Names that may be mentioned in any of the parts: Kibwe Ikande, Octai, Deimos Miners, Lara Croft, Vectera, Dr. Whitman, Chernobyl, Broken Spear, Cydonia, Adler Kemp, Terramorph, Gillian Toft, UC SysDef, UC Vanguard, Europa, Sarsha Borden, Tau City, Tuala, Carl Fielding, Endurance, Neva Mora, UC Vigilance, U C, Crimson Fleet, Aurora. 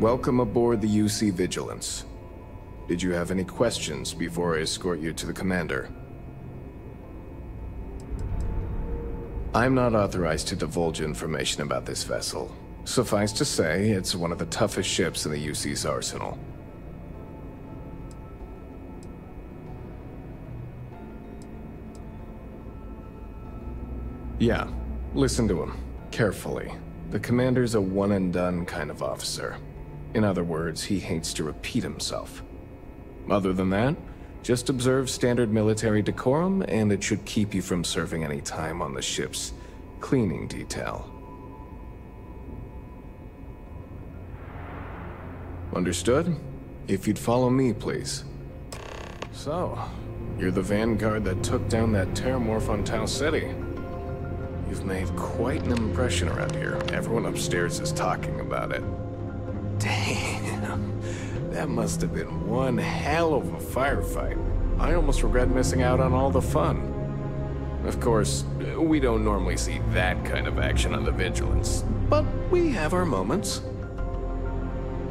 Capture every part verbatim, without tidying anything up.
Welcome aboard the U C Vigilance. Did you have any questions before I escort you to the commander? I'm not authorized to divulge information about this vessel. Suffice to say, it's one of the toughest ships in the U C's arsenal. Yeah, listen to him, carefully. The commander's a one-and-done kind of officer. In other words, he hates to repeat himself. Other than that, just observe standard military decorum, and it should keep you from serving any time on the ship's cleaning detail. Understood? If you'd follow me, please. So, you're the vanguard that took down that Terramorph on Tau City. You've made quite an impression around here. Everyone upstairs is talking about it. Damn. That must have been one hell of a firefight. I almost regret missing out on all the fun. Of course, we don't normally see that kind of action on the Vigilance, but we have our moments.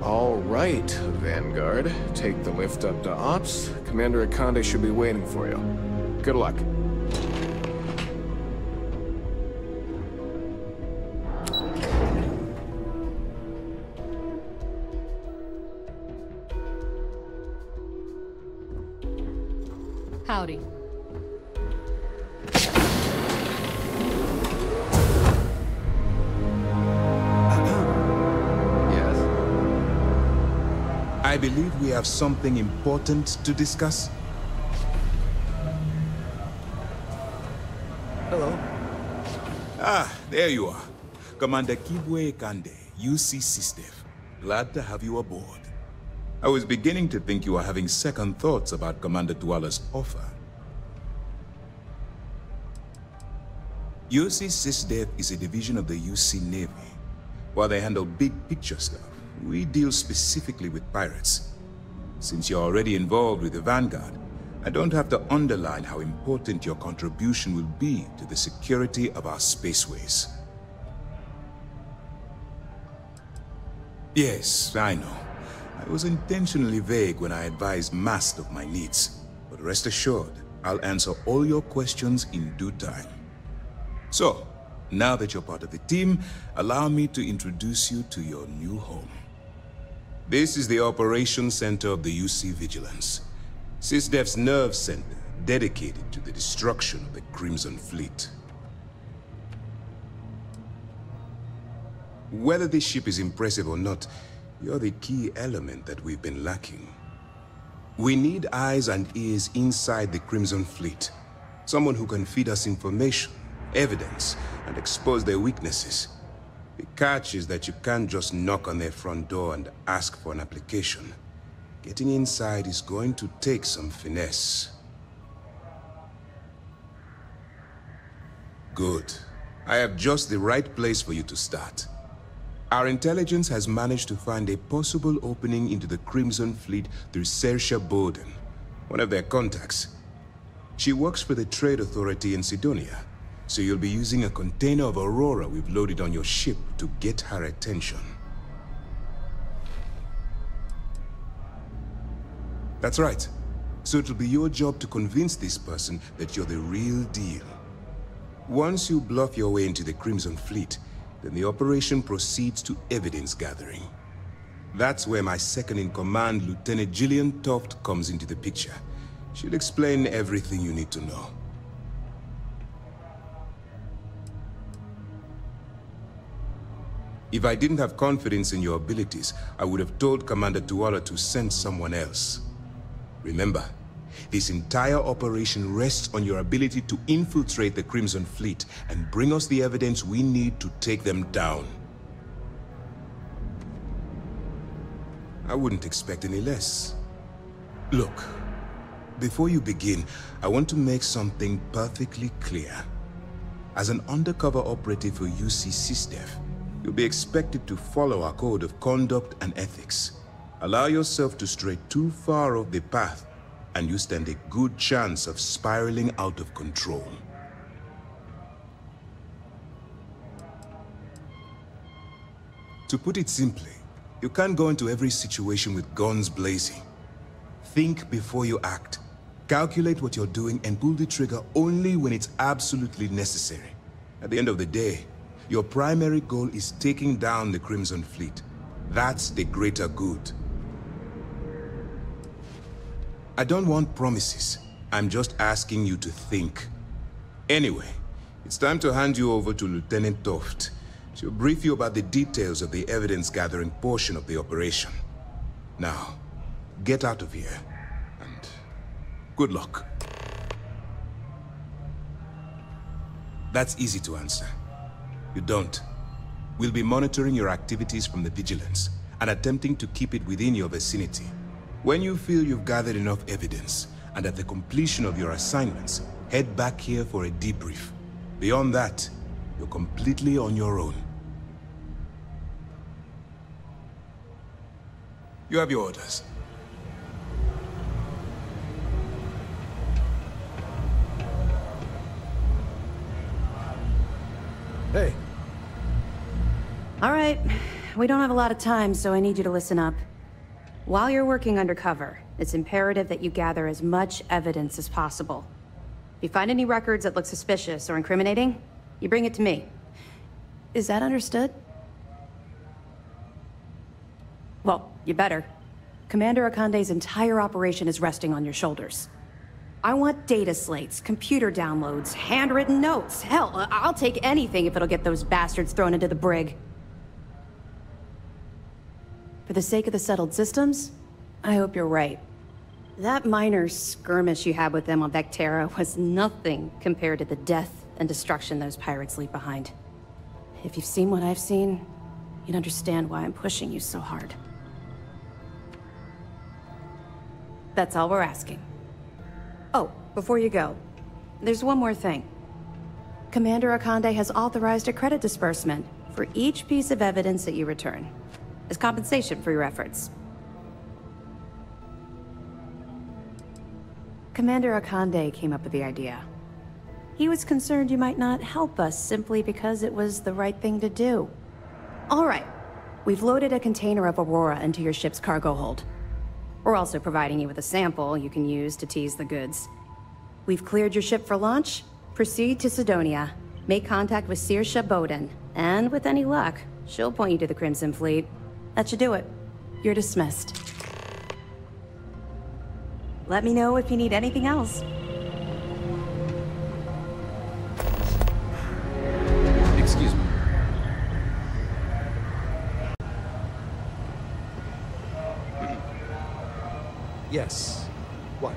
All right, Vanguard. Take the lift up to Ops. Commander Ikande should be waiting for you. Good luck. Howdy. Yes? I believe we have something important to discuss. Hello. Ah, there you are. Commander Kibwe Ikande, U C SysDef. Glad to have you aboard. I was beginning to think you were having second thoughts about Commander Tuala's offer. U C SysDef is a division of the U C Navy. While they handle big picture stuff, we deal specifically with pirates. Since you're already involved with the Vanguard, I don't have to underline how important your contribution will be to the security of our spaceways. Yes, I know. I was intentionally vague when I advised Mast of my needs, but rest assured, I'll answer all your questions in due time. So, now that you're part of the team, allow me to introduce you to your new home. This is the Operations Center of the U C Vigilance, SysDef's nerve center dedicated to the destruction of the Crimson Fleet. Whether this ship is impressive or not, you're the key element that we've been lacking. We need eyes and ears inside the Crimson Fleet. Someone who can feed us information, evidence, and expose their weaknesses. The catch is that you can't just knock on their front door and ask for an application. Getting inside is going to take some finesse. Good. I have just the right place for you to start. Our intelligence has managed to find a possible opening into the Crimson Fleet through Sarsha Borden, one of their contacts. She works for the Trade Authority in Cydonia, so you'll be using a container of Aurora we've loaded on your ship to get her attention. That's right. So it'll be your job to convince this person that you're the real deal. Once you bluff your way into the Crimson Fleet, then the operation proceeds to evidence gathering. That's where my second-in-command, Lieutenant Gillian Toft, comes into the picture. She'll explain everything you need to know. If I didn't have confidence in your abilities, I would have told Commander Tuala to send someone else. Remember, this entire operation rests on your ability to infiltrate the Crimson Fleet and bring us the evidence we need to take them down. I wouldn't expect any less. Look, before you begin, I want to make something perfectly clear. As an undercover operative for U C SysDef, you'll be expected to follow our code of conduct and ethics. Allow yourself to stray too far off the path, and you stand a good chance of spiraling out of control. To put it simply, You can't go into every situation with guns blazing. Think before you act. Calculate what you're doing and pull the trigger only when it's absolutely necessary. At the end of the day, your primary goal is taking down the Crimson Fleet. That's the greater good. I don't want promises. I'm just asking you to think. Anyway, it's time to hand you over to Lieutenant Toft. She'll brief you about the details of the evidence-gathering portion of the operation. Now, get out of here, and good luck. That's easy to answer. You don't. We'll be monitoring your activities from the Vigilance, and attempting to keep it within your vicinity. When you feel you've gathered enough evidence, and at the completion of your assignments, head back here for a debrief. Beyond that, you're completely on your own. You have your orders. Hey. All right. We don't have a lot of time, so I need you to listen up. While you're working undercover, it's imperative that you gather as much evidence as possible. If you find any records that look suspicious or incriminating, you bring it to me. Is that understood? Well, you better. Commander Ikande's entire operation is resting on your shoulders. I want data slates, computer downloads, handwritten notes. Hell, I'll take anything if it'll get those bastards thrown into the brig. For the sake of the settled systems, I hope you're right. That minor skirmish you had with them on Vectera was nothing compared to the death and destruction those pirates leave behind. If you've seen what I've seen, you'd understand why I'm pushing you so hard. That's all we're asking. Oh, before you go, there's one more thing. Commander Ikande has authorized a credit disbursement for each piece of evidence that you return, as compensation for your efforts. Commander Ikande came up with the idea. He was concerned you might not help us simply because it was the right thing to do. All right, we've loaded a container of Aurora into your ship's cargo hold. We're also providing you with a sample you can use to tease the goods. We've cleared your ship for launch. Proceed to Cydonia. Make contact with Sarsha Borden, and with any luck, she'll point you to the Crimson Fleet. That should do it. You're dismissed. Let me know if you need anything else. Excuse me. Yes. What?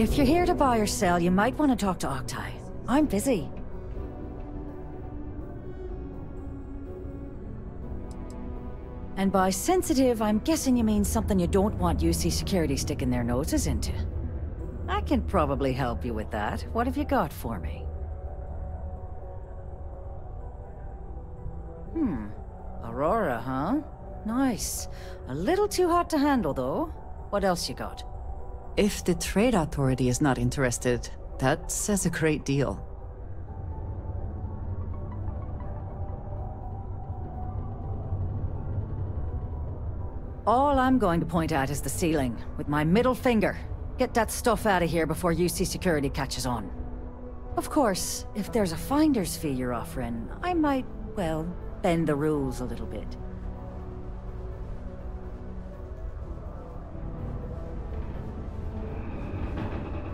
If you're here to buy or sell, you might want to talk to Octai. I'm busy. And by sensitive, I'm guessing you mean something you don't want U C security sticking their noses into. I can probably help you with that. What have you got for me? Hmm. Aurora, huh? Nice. A little too hot to handle, though. What else you got? If the Trade Authority is not interested, that says a great deal. All I'm going to point at is the ceiling, with my middle finger. Get that stuff out of here before U C Security catches on. Of course, if there's a finder's fee you're offering, I might, well, bend the rules a little bit.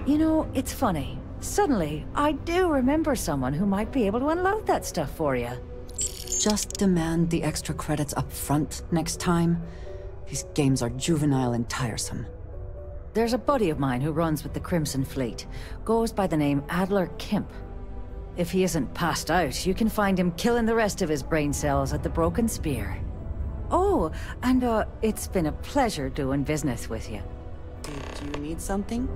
You know, it's funny. Suddenly, I do remember someone who might be able to unload that stuff for you. Just demand the extra credits up front next time. These games are juvenile and tiresome. There's a buddy of mine who runs with the Crimson Fleet. Goes by the name Adler Kemp. If he isn't passed out, you can find him killing the rest of his brain cells at the Broken Spear. Oh, and uh, it's been a pleasure doing business with you. Do you need something?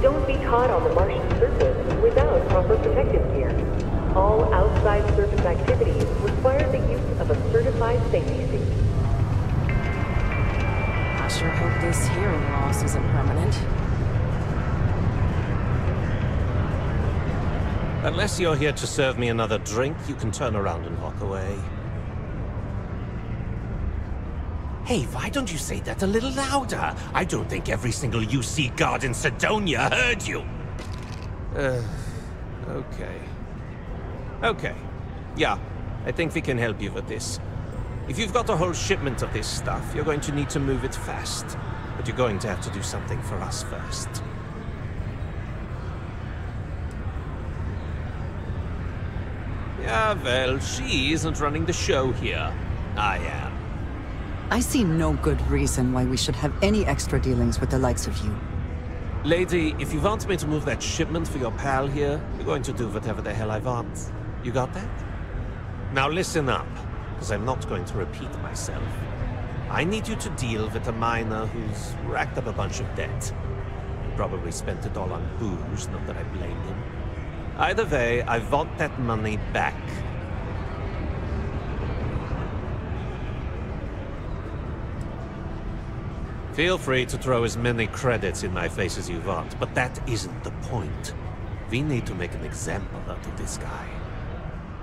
Don't be caught on the Martian surface without proper protective gear. All outside surface activities require the use of a certified safety suit. I sure hope this hearing loss isn't permanent. Unless you're here to serve me another drink, you can turn around and walk away. Hey, why don't you say that a little louder? I don't think every single U C guard in Cydonia heard you! Uh, okay. Okay. Yeah, I think we can help you with this. If you've got a whole shipment of this stuff, you're going to need to move it fast. But you're going to have to do something for us first. Yeah, well, she isn't running the show here. I am. I see no good reason why we should have any extra dealings with the likes of you. Lady, if you want me to move that shipment for your pal here, you're going to do whatever the hell I want. You got that? Now listen up, because I'm not going to repeat myself. I need you to deal with a miner who's racked up a bunch of debt. He probably spent it all on booze, not that I blame him. Either way, I want that money back. Feel free to throw as many credits in my face as you want, but that isn't the point. We need to make an example out of this guy.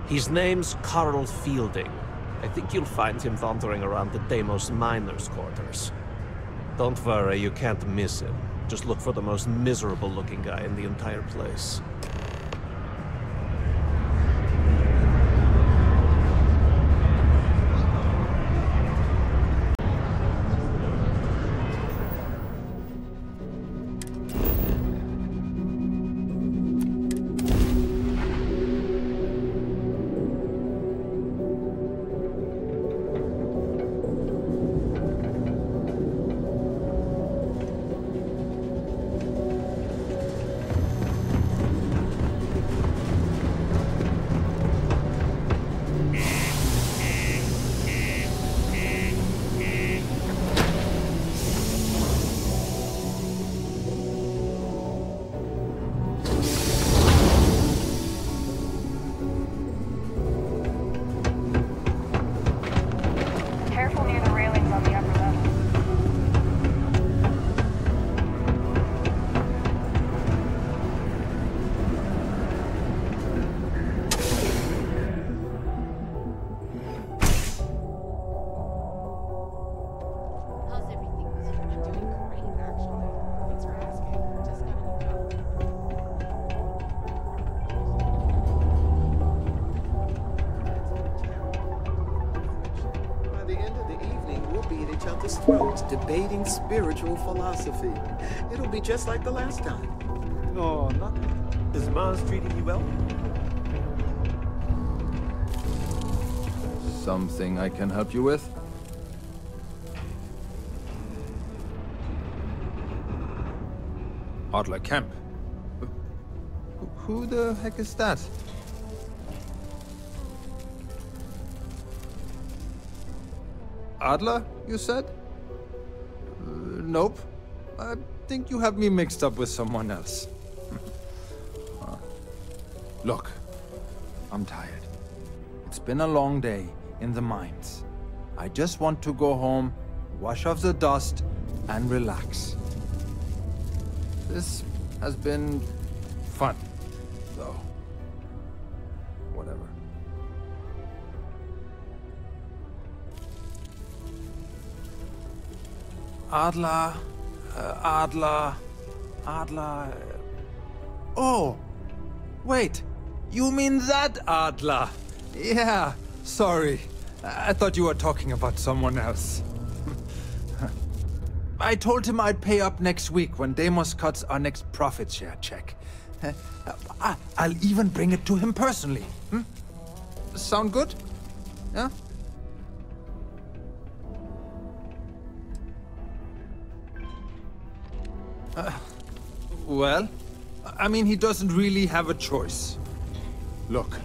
His name's Carl Fielding. I think you'll find him wandering around the Deimos Miners' quarters. Don't worry, you can't miss him. Just look for the most miserable-looking guy in the entire place. Debating spiritual philosophy. It'll be just like the last time. Oh, nothing. Is Mars treating you well? Something I can help you with? Adler Kemp. Who the heck is that? Adler, you said? Nope. I think you have me mixed up with someone else. uh, look, I'm tired. It's been a long day in the mines. I just want to go home, wash off the dust, and relax. This has been fun, though. Whatever. Adler, uh, Adler, Adler. Oh, wait, you mean that Adler? Yeah, sorry. I thought you were talking about someone else. I told him I'd pay up next week when Deimos cuts our next profit share check. I'll even bring it to him personally. Hmm? Sound good? Yeah? Uh, well, I mean, he doesn't really have a choice. Look,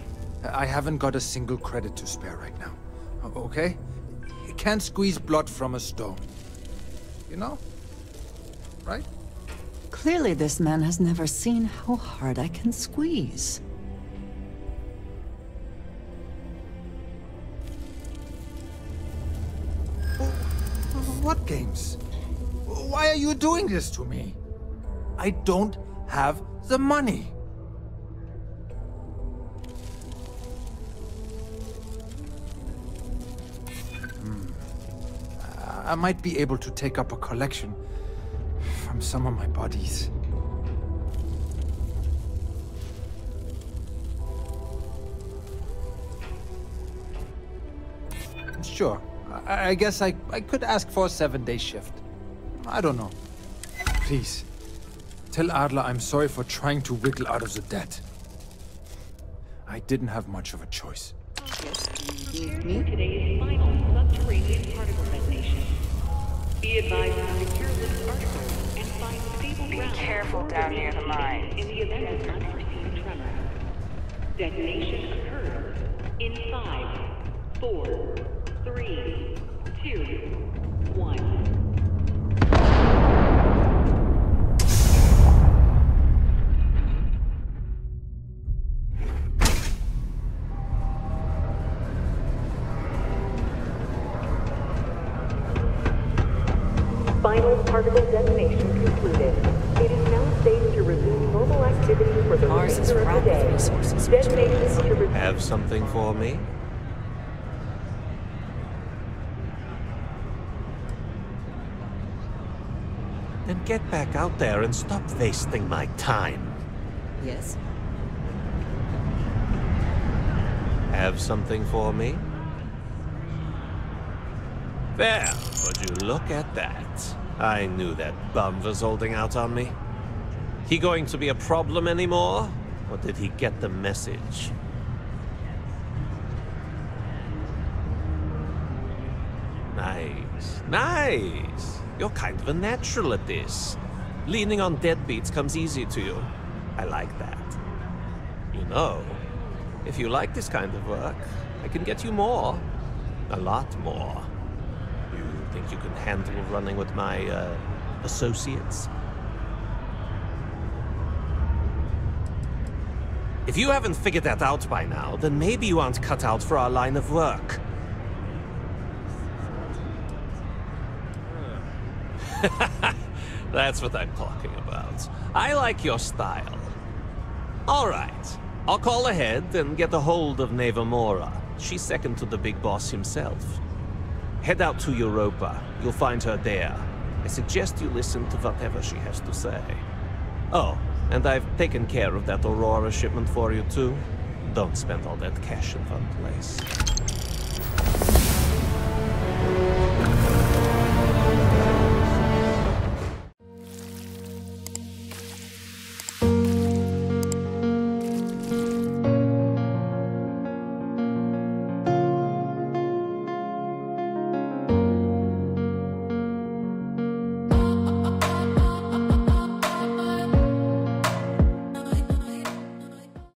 I haven't got a single credit to spare right now, okay? You can't squeeze blood from a stone, you know? Right? Clearly this man has never seen how hard I can squeeze. What games? Why are you doing this to me? I don't have the money. Hmm. I might be able to take up a collection from some of my buddies. Sure, I, I guess I, I could ask for a seven-day shift. I don't know. Please, tell Adler I'm sorry for trying to wiggle out of the debt. I didn't have much of a choice. Yes, excuse me. Today's final subterranean particle detonation. Be advised to secure this article and find stable ground. Be careful down near the mine. In the event of unforeseen tremor, detonation occurs in five, four, three, two, one. Final particle detonation concluded. It is now safe to resume normal activity for the remainder of the day. Resources. Detonation to resume. Have something for me? Then get back out there and stop wasting my time. Yes. Have something for me? There, would you look at that? I knew that bum was holding out on me. He going to be a problem anymore? Or did he get the message? Nice, nice. You're kind of a natural at this. Leaning on deadbeats comes easy to you. I like that. You know, if you like this kind of work, I can get you more. A lot more. Think you can handle running with my uh, associates? If you haven't figured that out by now, then maybe you aren't cut out for our line of work. That's what I'm talking about. I like your style. All right, I'll call ahead and get a hold of Neva Mora. She's second to the big boss himself. Head out to Europa. You'll find her there. I suggest you listen to whatever she has to say. Oh, and I've taken care of that Aurora shipment for you too. Don't spend all that cash in one place.